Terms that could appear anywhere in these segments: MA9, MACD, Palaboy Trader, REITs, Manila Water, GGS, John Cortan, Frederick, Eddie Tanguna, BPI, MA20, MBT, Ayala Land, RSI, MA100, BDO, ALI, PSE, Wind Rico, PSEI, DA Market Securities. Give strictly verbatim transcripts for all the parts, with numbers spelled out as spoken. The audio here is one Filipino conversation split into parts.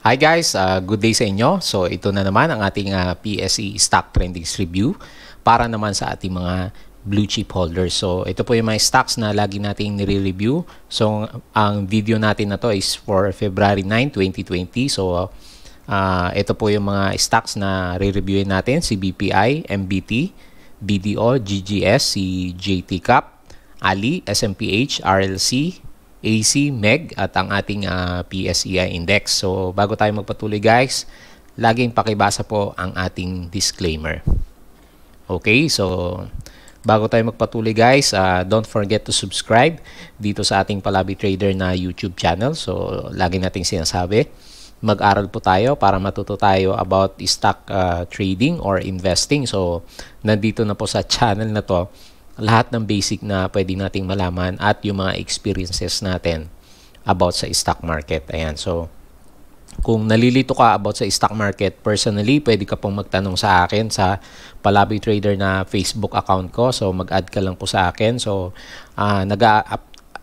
Hi guys, uh, good day sa inyo. So ito na naman ang ating uh, P S E Stock Trendings Review para naman sa ating mga blue chip holders. So ito po yung mga stocks na lagi nating nire-review. So ang video natin na to is for February nine, twenty twenty. So uh, ito po yung mga stocks na re-reviewin natin, si B P I, M B T, B D O, G G S, si J T C A P, A L I, S M P H, R L C, A C, M E G at ang ating uh, P S E I Index. So bago tayo magpatuloy guys, laging pakibasa po ang ating disclaimer. Okay, so bago tayo magpatuloy guys, uh, don't forget to subscribe dito sa ating Palaboy Trader na YouTube channel. So lagi nating sinasabi, mag-aral po tayo para matuto tayo about stock uh, trading or investing. So nandito na po sa channel na to lahat ng basic na pwede nating malaman at yung mga experiences natin about sa stock market. Ayan, so kung nalilito ka about sa stock market, personally, pwede ka pong magtanong sa akin sa Palaboy Trader na Facebook account ko. So mag-add ka lang po sa akin. So uh,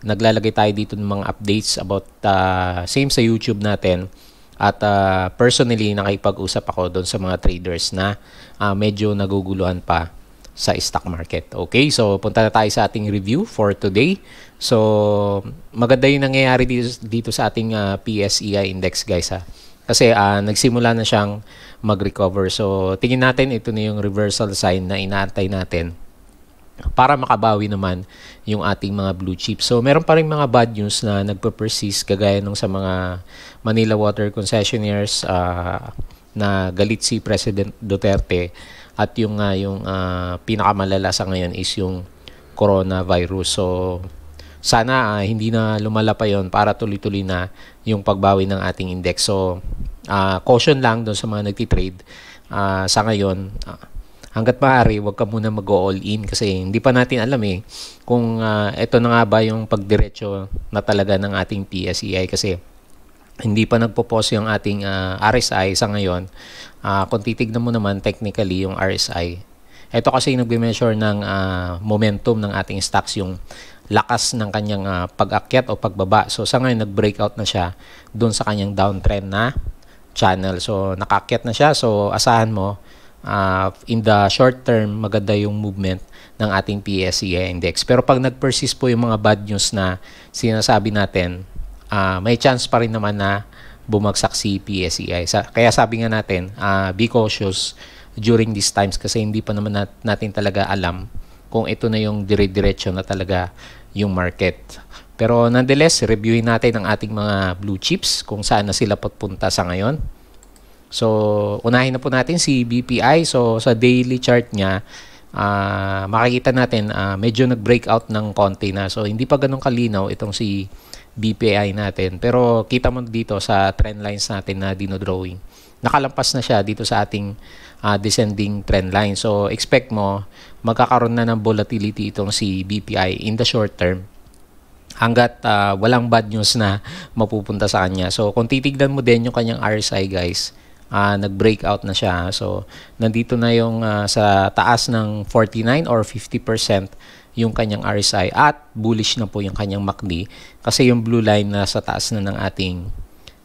naglalagay tayo dito ng mga updates about uh, same sa YouTube natin. At uh, personally, nakipag-usap ako doon sa mga traders na uh, medyo naguguluhan pa sa stock market. Okay, so punta na tayo sa ating review for today. So maganda yung nangyayari dito, dito sa ating uh, P S E I Index guys ha. Kasi uh, nagsimula na siyang mag-recover. So tingin natin ito na yung reversal sign na inaantay natin para makabawi naman yung ating mga blue chips. So meron pa rin mga bad news na nagpe-persist kagaya nung sa mga Manila Water concessionaires uh, na galit si President Duterte. At yung uh, yung uh, pinakamalala sa ngayon is yung coronavirus. So sana uh, hindi na lumala pa yon para tuloy-tuloy na yung pagbawi ng ating index. So uh, caution lang doon sa mga nagtitrade uh, sa ngayon. Uh, hanggat maaari, wag ka muna mag-all in kasi hindi pa natin alam eh kung uh, ito na nga ba yung pagdiretso na talaga ng ating P S E I kasi hindi pa nagpo-pause yung ating uh, R S I sa ngayon. Uh, kung titignan mo naman technically yung R S I. Ito kasi yung nagbe-measure ng uh, momentum ng ating stocks, yung lakas ng kanyang uh, pag-akyat o pagbaba. So sa ngayon nag-breakout na siya doon sa kanyang downtrend na channel. So nakaakyat na siya. So asahan mo uh, in the short term maganda yung movement ng ating P S E I Index. Pero pag nag-persist po yung mga bad news na sinasabi natin, Uh, may chance pa rin naman na bumagsak si P S E I. Sa, kaya sabi nga natin, uh, be cautious during these times kasi hindi pa naman nat natin talaga alam kung ito na yung dire-diretso na talaga yung market. Pero nonetheless, reviewin natin ang ating mga blue chips kung saan na sila papunta sa ngayon. So, unahin na po natin si B P I. So, sa daily chart niya, uh, makikita natin uh, medyo nag-breakout ng konti na. So, hindi pa ganun kalinaw itong si B P I natin. Pero kita mo dito sa trend lines natin na dinodrawing. Nakalampas na siya dito sa ating uh, descending trend line. So expect mo magkakaroon na ng volatility itong si B P I in the short term hanggat uh, walang bad news na mapupunta sa kanya. So kung titignan mo din yung kanyang R S I guys, uh, nag-breakout na siya. So nandito na yung uh, sa taas ng forty-nine or fifty percent yung kanyang R S I at bullish na po yung kanyang M A C D kasi yung blue line na sa taas na ng ating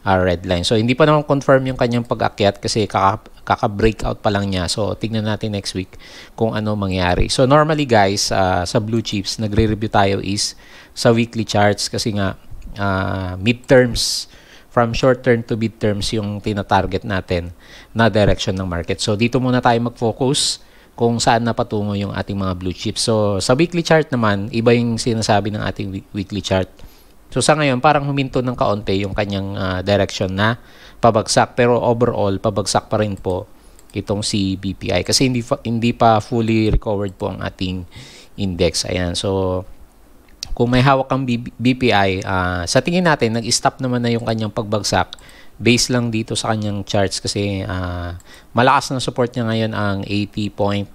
uh, red line. So hindi pa naman confirm yung kanyang pag-akyat kasi kaka-breakout pa lang niya. So tignan natin next week kung ano mangyari. So normally guys, uh, sa blue chips, nagre-review tayo is sa weekly charts kasi nga uh, midterms, from short term to midterms yung tina-target natin na direction ng market. So dito muna tayo mag-focus kung saan napatungo yung ating mga blue chips. So, sa weekly chart naman, iba yung sinasabi ng ating weekly chart. So, sa ngayon, parang huminto ng kaunti yung kanyang uh, direction na pabagsak. Pero overall, pabagsak pa rin po itong si B P I. Kasi hindi, hindi pa fully recovered po ang ating index. Ayan. So, kung may hawak ang B P I, uh, sa tingin natin, nag-stop naman na yung kanyang pagbagsak. Base lang dito sa kanyang charts kasi uh, malakas na support niya ngayon ang eighty point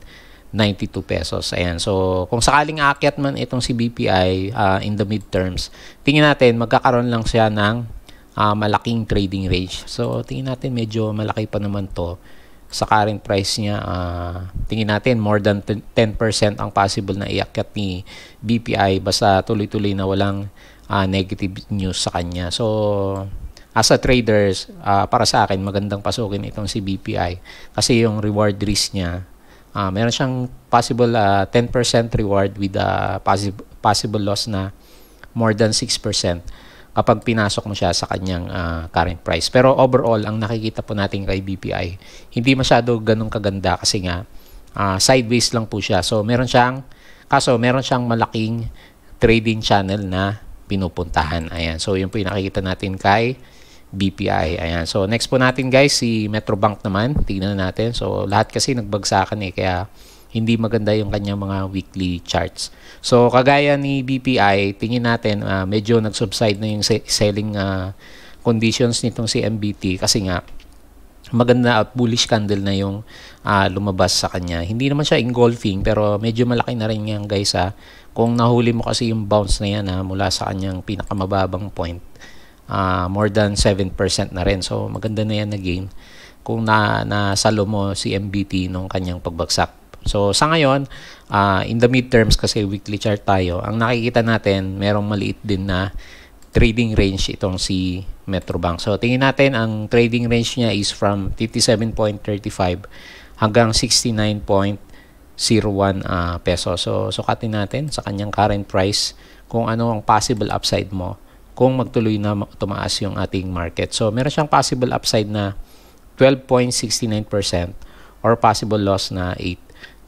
nine two pesos. Ayan. So, kung sakaling aakyat man itong si B P I uh, in the midterms, tingin natin magkakaroon lang siya ng uh, malaking trading range. So, tingin natin medyo malaki pa naman to sa current price niya. Uh, tingin natin more than ten percent ang possible na iakyat ni B P I basta tuloy-tuloy na walang uh, negative news sa kanya. So, as a traders, uh, para sa akin, magandang pasukin itong si B P I. Kasi yung reward risk niya, uh, meron siyang possible uh, ten percent reward with a possible, possible loss na more than six percent kapag pinasok mo siya sa kanyang uh, current price. Pero overall, ang nakikita po natin kay B P I, hindi masyado ganun kaganda kasi nga uh, sideways lang po siya. So meron siyang, kaso meron siyang malaking trading channel na pinupuntahan. Ayan. So yun po yung nakikita natin kay B P I. Ayan. So next po natin guys, si Metrobank naman. Tignan natin. So lahat kasi nagbagsakan eh. Kaya hindi maganda yung kanyang mga weekly charts. So kagaya ni B P I, tingin natin uh, medyo nag-subside na yung selling uh, conditions nitong si M B T. Kasi nga maganda at bullish candle na yung uh, lumabas sa kanya. Hindi naman siya engulfing pero medyo malaki na rin yan guys ha. Kung nahuli mo kasi yung bounce na yan ha, mula sa kanyang pinakamababang point. Uh, more than seven percent na rin. So maganda na yan na gain kung na, nasalo mo si M B T nung kanyang pagbagsak. So sa ngayon, uh, in the midterms kasi weekly chart tayo, ang nakikita natin merong maliit din na trading range itong si Metrobank. So tingin natin ang trading range niya is from fifty-seven point three five hanggang sixty-nine point zero one uh, peso. So sukatin natin sa kanyang current price kung ano ang possible upside mo kung magtuloy na tumaas yung ating market. So meron siyang possible upside na twelve point six nine percent or possible loss na eight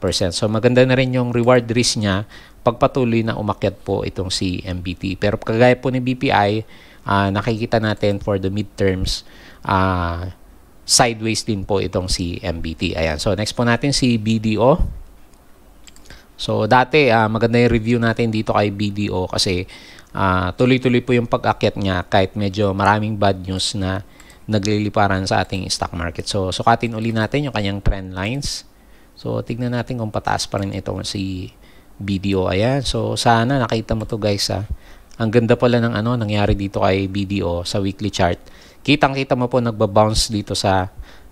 percent. So maganda na rin yung reward risk niya pagpatuloy na umakyat po itong si M B T. Pero kagaya po ni B P I, uh, nakikita natin for the midterms, uh, sideways din po itong si M B T. Ayan. So next po natin si B D O. So dati uh, maganda yung review natin dito kay B D O kasi tuloy-tuloy uh, po yung pag-akyat niya kahit medyo maraming bad news na nagliliparan sa ating stock market. So sukatin uli natin yung kanyang trend lines. So tignan natin kung pataas pa rin itong si B D O. Ayan. So sana nakita mo to guys ha. Ang ganda pala ng ano nangyari dito kay B D O sa weekly chart. Kitang-kita mo po nagbabounce dito sa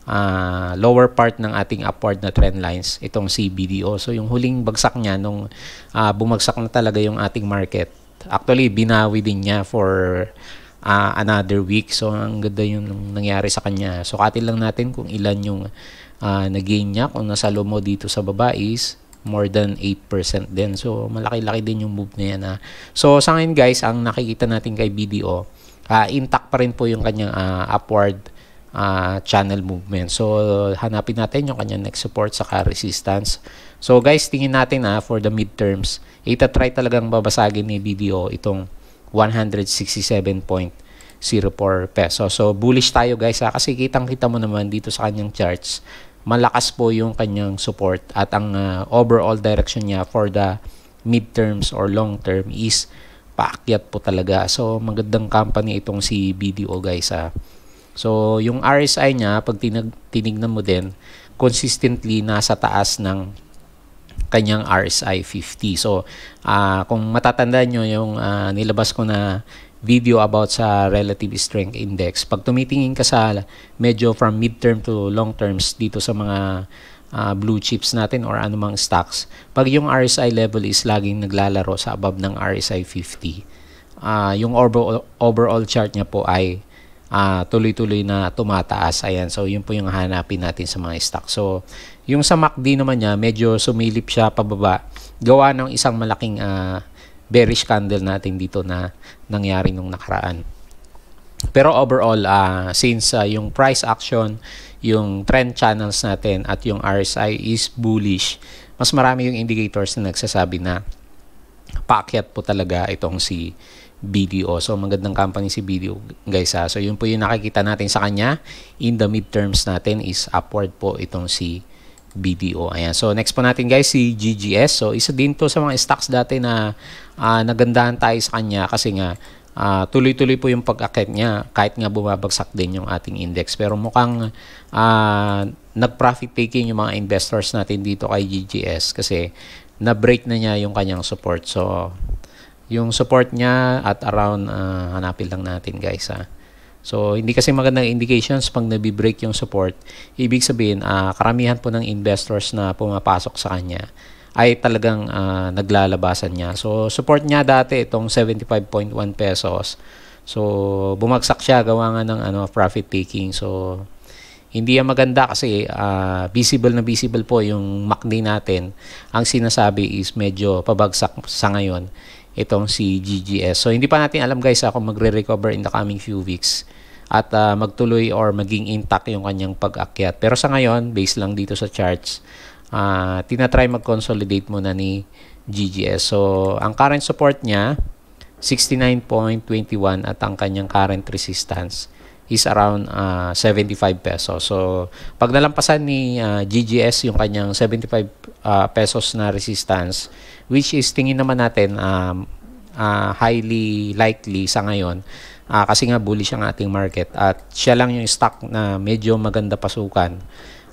uh, lower part ng ating upward na trend lines itong si B D O. So yung huling bagsak niya nung uh, bumagsak na talaga yung ating market. Actually, binawi din niya for uh, another week. So, ang ganda yung nangyari sa kanya. Sukatin lang natin kung ilan yung uh, na-gain niya. Kung nasa low mo dito sa baba is more than eight percent din. So, malaki-laki din yung move na yan. Ha. So, sa ngayon guys, ang nakikita natin kay B D O, uh, intact pa rin po yung kanyang uh, upward uh, channel movement. So, hanapin natin yung kanyang next support saka resistance. So, guys, tingin natin ha, for the midterms, itatry talagang babasagin ni B D O itong one sixty-seven point zero four peso. So, bullish tayo guys ha, kasi kitang-kita mo naman dito sa kanyang charts, malakas po yung kanyang support at ang uh, overall direction niya for the midterms or long term is paakyat po talaga. So, magandang company itong si B D O guys ha. So, yung R S I niya, pag tinag tinignan mo din, consistently nasa taas ng kanyang R S I fifty. So, uh, kung matatandaan nyo yung uh, nilabas ko na video about sa Relative Strength Index, pag tumitingin ka sa medyo from midterm to long terms dito sa mga uh, blue chips natin or anumang stocks, pag yung R S I level is laging naglalaro sa above ng R S I fifty, uh, yung overall, overall chart niya po ay tuloy-tuloy uh, na tumataas. Ayan. So, yun po yung hanapin natin sa mga stock. So, yung sa M A C D naman niya, medyo sumilip siya pababa. Gawa ng isang malaking uh, bearish candle natin dito na nangyari nung nakaraan. Pero overall, uh, since uh, yung price action, yung trend channels natin at yung R S I is bullish, mas marami yung indicators na nagsasabi na paakyat po talaga itong si B D O. So, magandang company si B D O guys ha. So, yun po yung nakikita natin sa kanya. In the midterms natin is upward po itong si B D O. Ayan. So, next po natin guys si G G S. So, isa din to sa mga stocks dati na uh, nagandahan tayo sa kanya kasi nga tuloy-tuloy uh, po yung pag-akit niya kahit nga bumabagsak din yung ating index. Pero mukhang uh, nag-profit taking yung mga investors natin dito kay G G S kasi na-break na niya yung kanyang support. So, yung support niya at around, uh, hanapin lang natin guys ha. So, hindi kasi magandang indications pag nabibreak yung support. Ibig sabihin, uh, karamihan po ng investors na pumapasok sa kanya ay talagang uh, naglalabasan niya. So, support niya dati itong seventy-five point one pesos. So, bumagsak siya gawa nga ng ano, profit taking. So, hindi yan maganda kasi uh, visible na visible po yung M A C D natin. Ang sinasabi is medyo pabagsak sa ngayon itong si G G S. So, hindi pa natin alam guys kung magre-recover in the coming few weeks at uh, magtuloy or maging intact yung kanyang pag-akyat. Pero sa ngayon, based lang dito sa charts, uh, tinatry mag-consolidate muna ni G G S. So, ang current support niya, sixty-nine point two one, at ang kanyang current resistance is around uh, seventy-five pesos. So, pag nalampasan ni uh, G G S yung kanyang seventy-five pesos na resistance, which is tingin naman natin um, uh, highly likely sa ngayon, uh, kasi nga bullish ang ating market at siya lang yung stock na medyo maganda pasukan,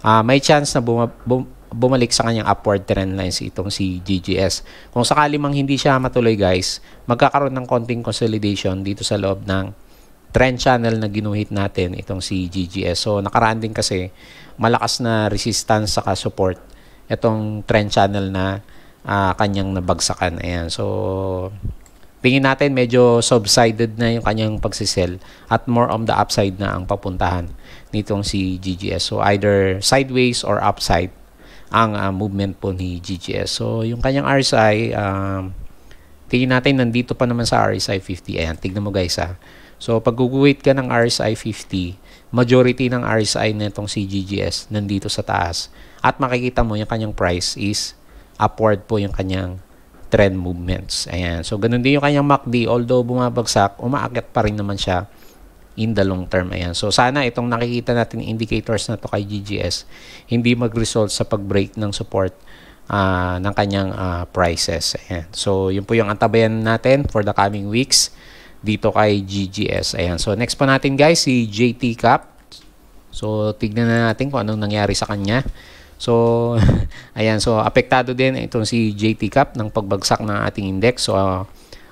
uh, may chance na bum bum bumalik sa kanyang upward trend lines itong si G G S. Kung sakali mang hindi siya matuloy guys, magkakaroon ng konting consolidation dito sa loob ng trend channel na ginuhit natin itong si G G S. So nakaraan din kasi malakas na resistance saka support itong trend channel na uh, kanyang nabagsakan. Ayan. So tingin natin medyo subsided na yung kanyang pagsisell at more on the upside na ang papuntahan nitong si G G S. So either sideways or upside ang uh, movement po ni G G S. So, yung kanyang R S I, um, tingin natin, nandito pa naman sa R S I fifty. Ayan, tignan mo guys ha. So, pag guguhit ka ng R S I fifty, majority ng R S I na itong si G G S nandito sa taas. At makikita mo, yung kanyang price is upward po yung kanyang trend movements. Ayan. So, ganun din yung kanyang M A C D. Although bumabagsak, umaakyat pa rin naman siya in the long term. Ayan. So, sana itong nakikita natin indicators na to kay G G S hindi mag-result sa pag-break ng support uh, ng kanyang uh, prices. Ayan. So, yun po yung antabayan natin for the coming weeks dito kay G G S. Ayan. So, next po natin guys, si J T C A P. So, tignan na natin kung anong nangyari sa kanya. So, ayan. So, apektado din itong si J T C A P ng pagbagsak ng ating index. So, uh,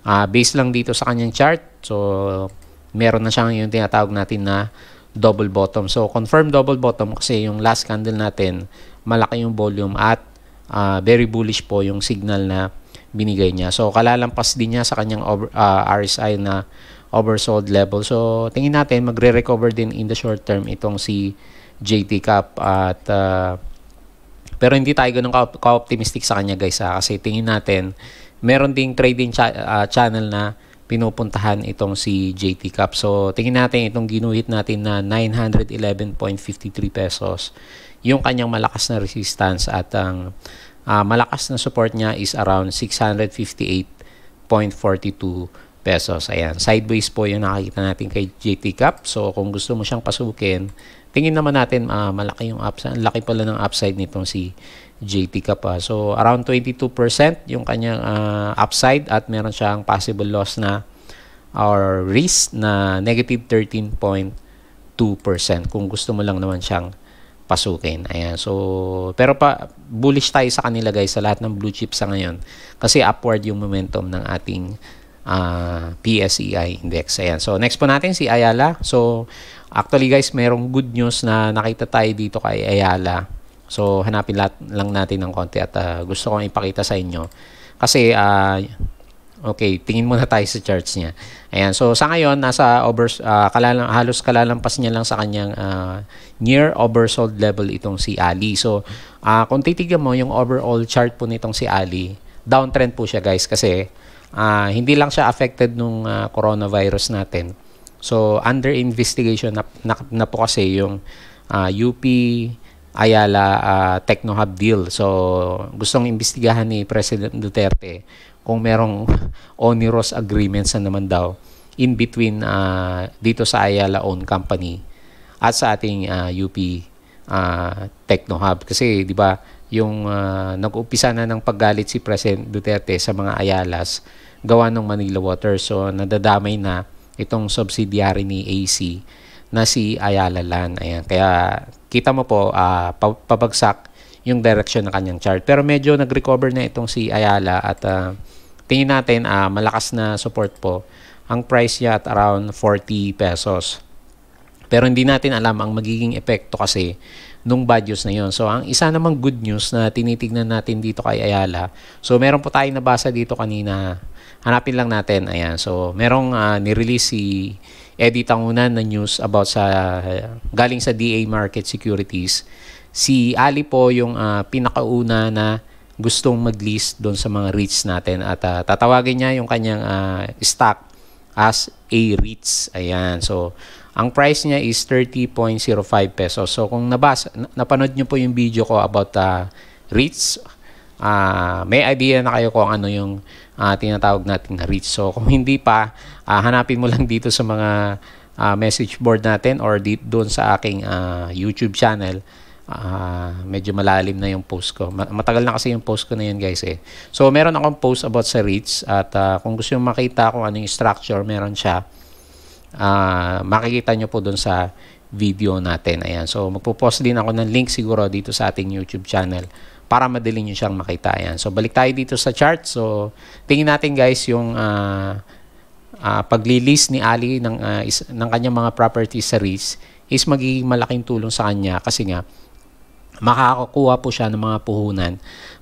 uh, based lang dito sa kanyang chart. So, meron na siyang yung tinatawag natin na double bottom. So, confirm double bottom kasi yung last candle natin, malaki yung volume at uh, very bullish po yung signal na binigay niya. So, kalalampas din niya sa kanyang over, uh, R S I na oversold level. So, tingin natin, magre-recover din in the short term itong si J T C A P. At, uh, pero hindi tayo ganun ka-optimistic sa kanya guys ha? Kasi tingin natin, meron ding trading cha uh, channel na pinupuntahan itong si J T C A P. So, tingin natin itong ginuhit natin na nine eleven point five three pesos. Yung kanyang malakas na resistance at ang uh, malakas na support niya is around six fifty-eight point four two pesos. Ayan. Sideways po yung nakikita natin kay J T C A P. So, kung gusto mo siyang pasukin, tingin naman natin uh, malaki yung upside. Laki pala ng upside nitong si J T C A P. Ah. So, around twenty-two percent yung kanyang uh, upside at meron siyang possible loss na or risk na negative thirteen point two percent kung gusto mo lang naman siyang pasukin. Ayan. So, pero pa, bullish tayo sa kanila guys sa lahat ng blue chips sa ngayon kasi upward yung momentum ng ating uh, P S E I index. Ayan. So, next po natin si Ayala. So, actually guys, merong good news na nakita tayo dito kay Ayala. So, hanapin lang natin ng konti at uh, gusto kong ipakita sa inyo. Kasi, uh, okay, tingin muna tayo sa charts niya. Ayan, so sa ngayon, nasa over, uh, kalalang, halos kalalampas niya lang sa kanyang uh, near oversold level itong si A L I. So, uh, kung titignan mo yung overall chart po nitong si A L I, downtrend po siya guys kasi uh, hindi lang siya affected nung uh, coronavirus natin. So, under investigation na, na, na po kasi yung uh, U P Ayala uh, Technohub deal. So, gustong imbestigahan ni President Duterte kung merong onerous agreements na naman daw in between uh, dito sa Ayala-owned company at sa ating uh, U P uh, Technohub. Kasi, di ba, yung uh, nag-umpisa na ng paggalit si President Duterte sa mga Ayalas gawa ng Manila Water. So, nadadamay na itong subsidiary ni A C na si Ayala Land. Ayan, kaya kita mo po, uh, pabagsak yung direction ng kanyang chart. Pero medyo nag-recover na itong si Ayala at uh, tingin natin uh, malakas na support po. Ang price niya at around forty pesos. Pero hindi natin alam ang magiging epekto kasi nung bad news na yun. So, ang isa namang good news na tinitignan natin dito kay Ayala. So, meron po tayong nabasa dito kanina. Hanapin lang natin. Ayan. So, merong uh, nirelease si Eddie Tanguna na news about sa uh, galing sa D A Market Securities. Si Ali po yung uh, pinakauna na gustong mag-list doon sa mga REITs natin. At uh, tatawagin niya yung kanyang uh, stock as a REITs. Ayan. So, ang price niya is thirty point zero five pesos. So kung nabasa, napanood niyo po yung video ko about uh, REITs, uh, may idea na kayo kung ano yung uh, tinatawag natin na REITs. So kung hindi pa, uh, hanapin mo lang dito sa mga uh, message board natin or dito doon sa aking uh, YouTube channel. Uh, medyo malalim na yung post ko. Matagal na kasi yung post ko na yun, guys eh. So meron akong post about sa REITs at uh, kung gusto nyo makita kung ano yung structure, meron siya. Uh, makikita nyo po doon sa video natin. Ayan. So, magpo-post din ako ng link siguro dito sa ating YouTube channel para madali nyo siyang makita. Ayan. So, balik tayo dito sa chart. So, tingin natin guys yung uh, uh, paglilis ni Ali ng, uh, is, ng kanyang mga properties sa REITs is magiging malaking tulong sa kanya kasi nga makakakuha po siya ng mga puhunan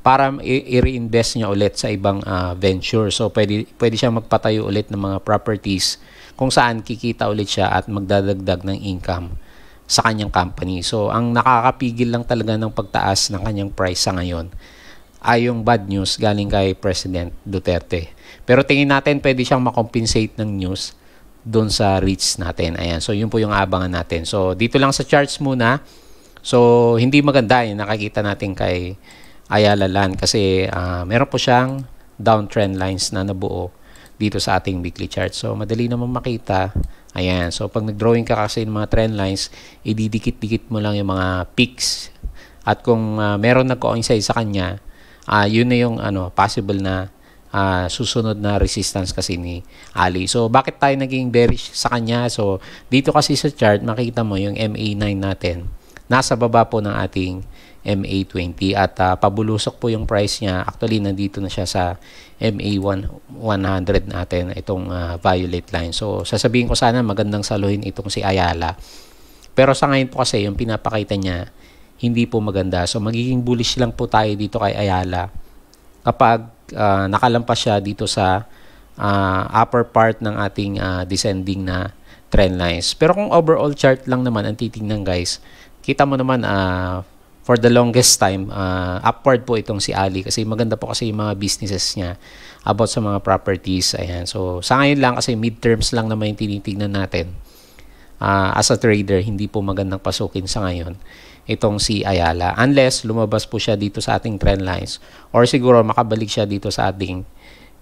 para i-reinvest niya ulit sa ibang uh, venture. So, pwede, pwede siya magpatayo ulit ng mga properties kung saan kikita ulit siya at magdadagdag ng income sa kanyang company. So, ang nakakapigil lang talaga ng pagtaas ng kanyang price sa ngayon ay yung bad news galing kay President Duterte. Pero tingin natin pwede siyang makompensate ng news doon sa REITs natin. Ayan. So, yun po yung abangan natin. So, dito lang sa charts muna. So, hindi maganda yung nakikita natin kay Ayala Land kasi uh, meron po siyang downtrend lines na nabuo dito sa ating weekly chart. So, madali naman makita. Ayan. So, pag nag-drawing ka kasi ng mga trend lines, ididikit-dikit mo lang yung mga peaks. At kung uh, meron nag-coincide sa kanya, uh, yun na yung ano, possible na Uh, susunod na resistance kasi ni Ali. So, bakit tayo naging bearish sa kanya? So, dito kasi sa chart, makikita mo yung M A nine natin. Nasa baba po ng ating M A twenty at uh, pabulusok po yung price niya. Actually, nandito na siya sa M A one hundred natin, itong uh, violet line. So, sasabihin ko sana magandang saluhin itong si Ayala. Pero sa ngayon po kasi, yung pinapakita niya, hindi po maganda. So, magiging bullish lang po tayo dito kay Ayala kapag uh, nakalampas siya dito sa uh, upper part ng ating uh, descending na trend lines. Pero kung overall chart lang naman ang titingnan guys, kita mo naman uh, for the longest time, uh, upward po itong si Ali kasi maganda po kasi yung mga businesses niya about sa mga properties. Ayan. So sa ngayon lang kasi midterms lang naman yung tinitignan natin. Uh, as a trader, hindi po magandang pasukin sa ngayon itong si Ayala. Unless lumabas po siya dito sa ating trend lines or siguro makabalik siya dito sa ating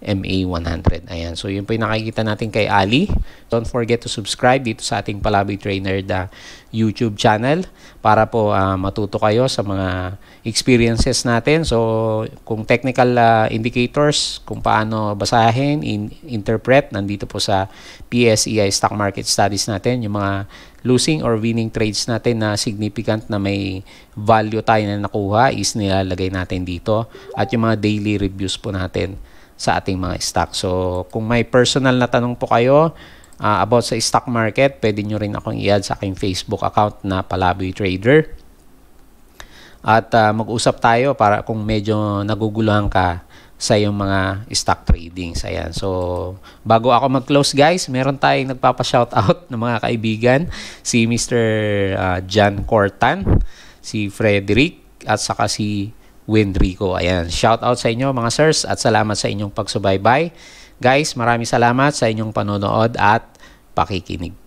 M A one hundred. Ayan. So, yun po yung nakikita natin kay Ali. Don't forget to subscribe dito sa ating Palaboy Trader na YouTube channel para po uh, matuto kayo sa mga experiences natin. So, kung technical uh, indicators, kung paano basahin, in interpret, nandito po sa P S E I Stock Market Studies natin, yung mga losing or winning trades natin na significant na may value tayo na nakuha is nilalagay natin dito at yung mga daily reviews po natin sa ating mga stock. So, kung may personal na tanong po kayo uh, about sa stock market, pwede nyo rin akong i-add sa aking Facebook account na Palaboy Trader. At uh, mag-usap tayo para kung medyo naguguluhan ka sa iyong mga stock trading. Ayan. So, bago ako mag-close guys, meron tayong nagpapa-shoutout ng mga kaibigan. Si Mister Uh, John Cortan, si Frederick, at saka si Wind Rico. Ayan. Shout out sa inyo mga sirs at salamat sa inyong pagsubaybay. Guys, maraming salamat sa inyong panonood at pakikinig.